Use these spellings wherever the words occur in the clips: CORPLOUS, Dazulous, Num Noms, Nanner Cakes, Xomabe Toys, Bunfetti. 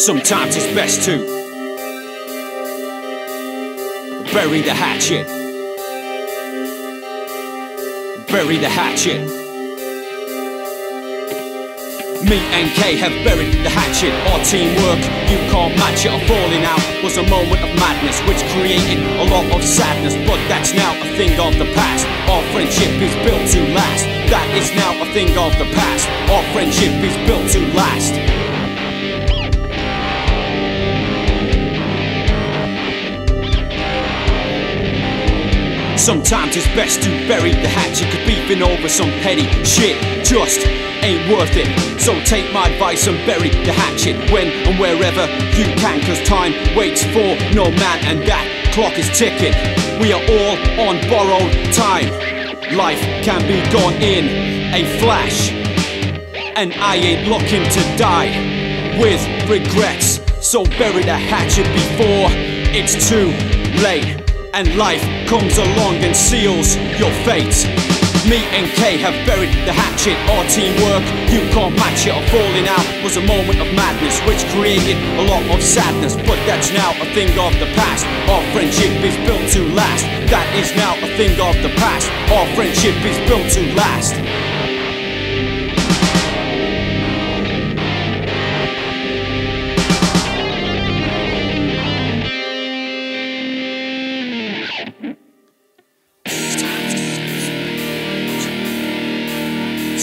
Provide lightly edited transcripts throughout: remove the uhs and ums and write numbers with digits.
Sometimes it's best to bury the hatchet. Bury the hatchet. Me and K have buried the hatchet. Our teamwork, you can't match it. Our falling out was a moment of madness, which created a lot of sadness. But that's now a thing of the past. Our friendship is built to last. That is now a thing of the past. Our friendship is built to last. Sometimes it's best to bury the hatchet, 'cause beefing over some petty shit just ain't worth it. So take my advice and bury the hatchet when and wherever you can, 'cause time waits for no man and that clock is ticking. We are all on borrowed time. Life can be gone in a flash, and I ain't looking to die with regrets. So bury the hatchet before it's too late and life comes along and seals your fate. Me and K have buried the hatchet. Our teamwork, you can't match it. Our falling out was a moment of madness, which created a lot of sadness. But that's now a thing of the past. Our friendship is built to last. That is now a thing of the past. Our friendship is built to last.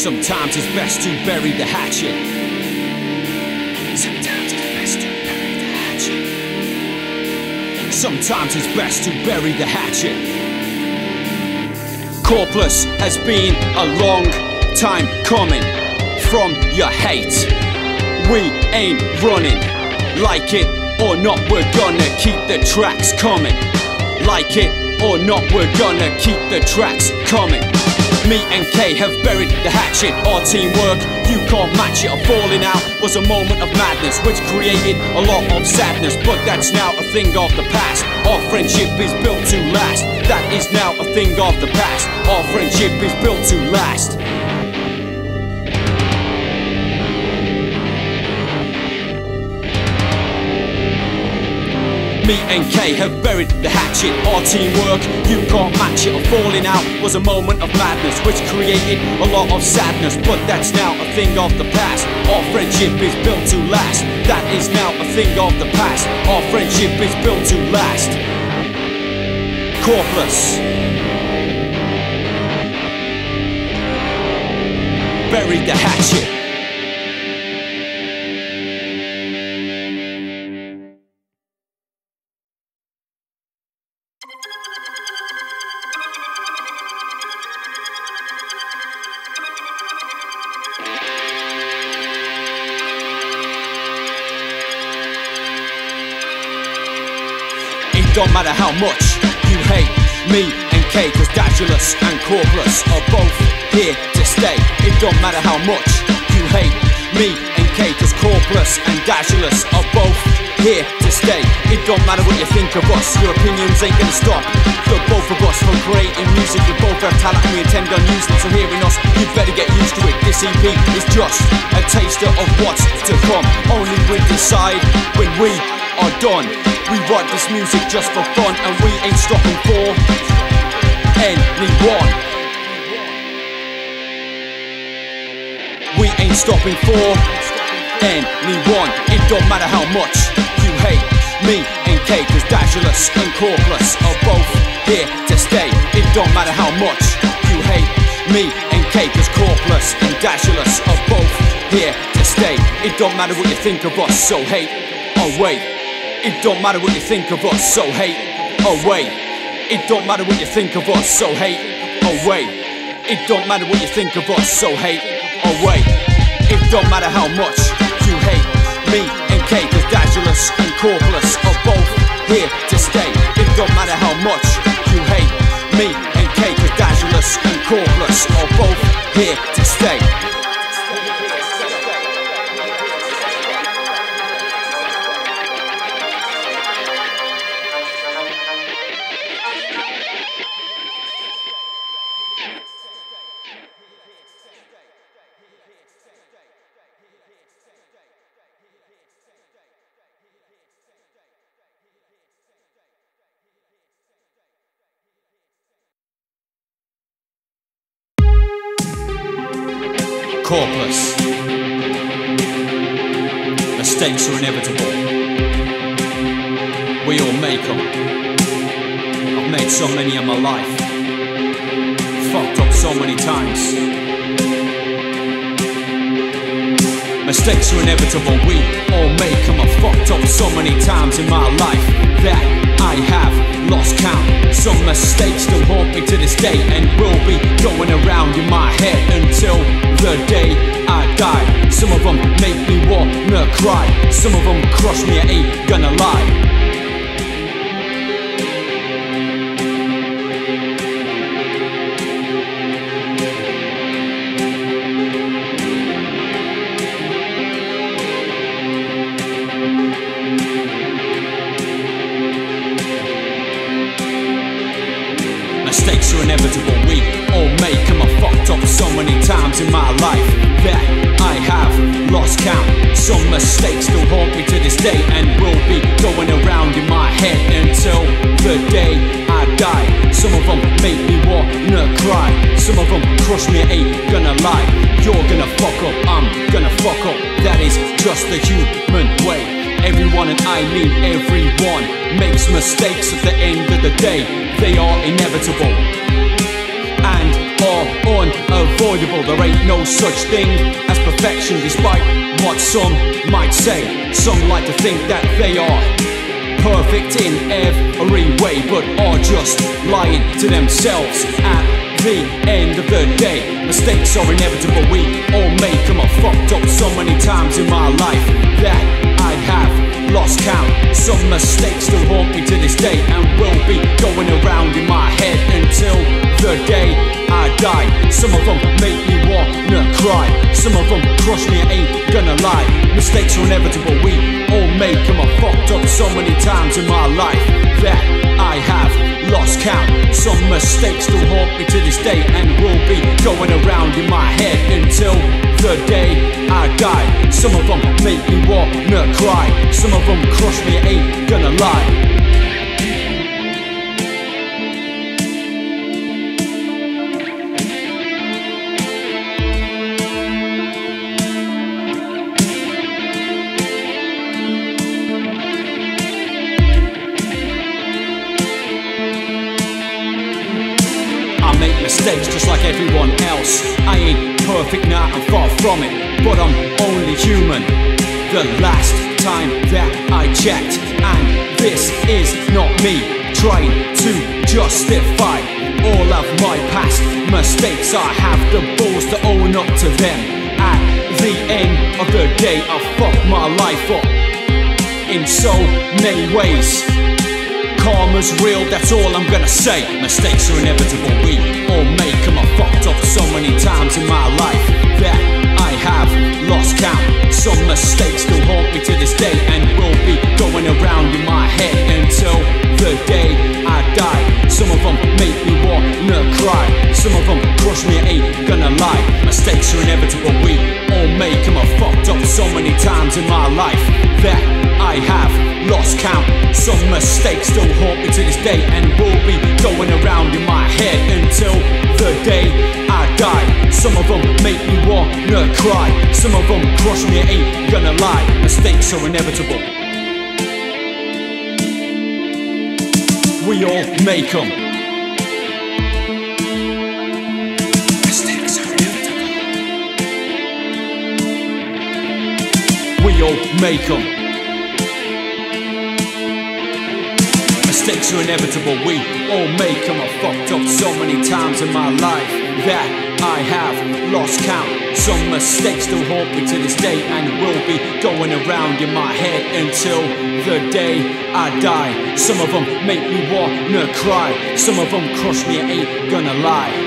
Sometimes it's best to bury the hatchet. Sometimes it's best to bury the hatchet. Sometimes it's best to bury the hatchet. Corpus has been a long time coming from your hate. We ain't running. Like it or not, we're gonna keep the tracks coming. Like it or not, we're gonna keep the tracks coming. Me and K have buried the hatchet. Our teamwork, you can't match it. Our falling out was a moment of madness, which created a lot of sadness. But that's now a thing of the past. Our friendship is built to last. That is now a thing of the past. Our friendship is built to last. Me and K have buried the hatchet. Our teamwork, you can't match it. Our falling out was a moment of madness, which created a lot of sadness. But that's now a thing of the past. Our friendship is built to last. That is now a thing of the past. Our friendship is built to last. Corpus. Buried the hatchet. Don't matter how much you hate me and K, 'cause Dazulous and Corpus are both here to stay. It don't matter how much you hate me and K, 'cause Corpus and Dazulous are both here to stay. It don't matter what you think of us, your opinions ain't gonna stop the both of us from creating music. We both have talent and we intend on using it. So hearing us, you better get used to it. This EP is just a taster of what's to come. Only we decide when we are done. We write this music just for fun, and we ain't stopping for anyone. We ain't stopping for anyone. It don't matter how much you hate me and K, 'cause Dazulous and Corpus are both here to stay. It don't matter how much you hate me and K, 'cause Corpus and Dazulous are both here to stay. It don't matter what you think of us, so hate away. It don't matter what you think of us, so hate away. It don't matter what you think of us, so hate away. It don't matter what you think of us, so hate away. It don't matter how much you hate me and K, 'cause Dazulous and Corpus are both here to stay. It don't matter how much you hate me and K, 'cause Dazulous and Corpus are both here to stay. corpus. Mistakes are inevitable. We all make them. I've made so many in my life. Fucked up so many times. Mistakes are inevitable. We all make them. I've fucked up so many times in my life that I have lost count. Some mistakes still haunt me to this day and will be going around in my head until the day I die. Some of them make me wanna cry. Some of them crush me, I ain't gonna lie. Mistakes are inevitable, we all make them. I've fucked up so many times in my life that I have lost count. Some mistakes still haunt me to this day and will be going around in my head until the day I die. Some of them make me wanna cry. Some of them crush me, I ain't gonna lie. You're gonna fuck up, I'm gonna fuck up. That is just the human way. Everyone, and I mean everyone, makes mistakes at the end of the day. They are inevitable and are unavoidable. There ain't no such thing as perfection, despite what some might say. Some like to think that they are perfect in every way, but are just lying to themselves at the end of the day. Mistakes are inevitable, we all make them. I've fucked up so many times in my life that I have lost count. Some mistakes still haunt me to this day and will be going around in my head until the day I die. Some of them make me wanna cry. Some of them crush me, I ain't gonna lie. Mistakes are inevitable, we all make them. I've fucked up so many times in my life that I have lost count. Some mistakes still haunt me to this day and will be going around in my head until the day I die. Some of them make me wanna cry. Some of them crush me, I ain't gonna lie. Mistakes just like everyone else. I ain't perfect now, I'm far from it, but I'm only human. The last time that I checked, and this is not me trying to justify all of my past mistakes. I have the balls to own up to them. At the end of the day, I fucked my life up in so many ways. Karma's real, that's all I'm gonna say. Mistakes are inevitable, we all make them. I've fucked up so many times in my life that I have lost count. Some mistakes still haunt me to this day and will be going around in my head until the day I die. Some of them make me wanna cry. Some of them crush me, I ain't gonna lie. Mistakes are inevitable, we all make them. I've fucked up so many times in my life that I have lost count. Some mistakes still haunt me to this day and will be going around in my head until the day I die. Some of them make me wanna cry. Some of them crush me, I ain't gonna lie. Mistakes are inevitable. We all make them. Mistakes are inevitable. We all make them. Mistakes are inevitable, we all make them. I've fucked up so many times in my life that I have lost count. Some mistakes still haunt me to this day and will be going around in my head until the day I die. Some of them make me wanna cry. Some of them crush me, I ain't gonna lie.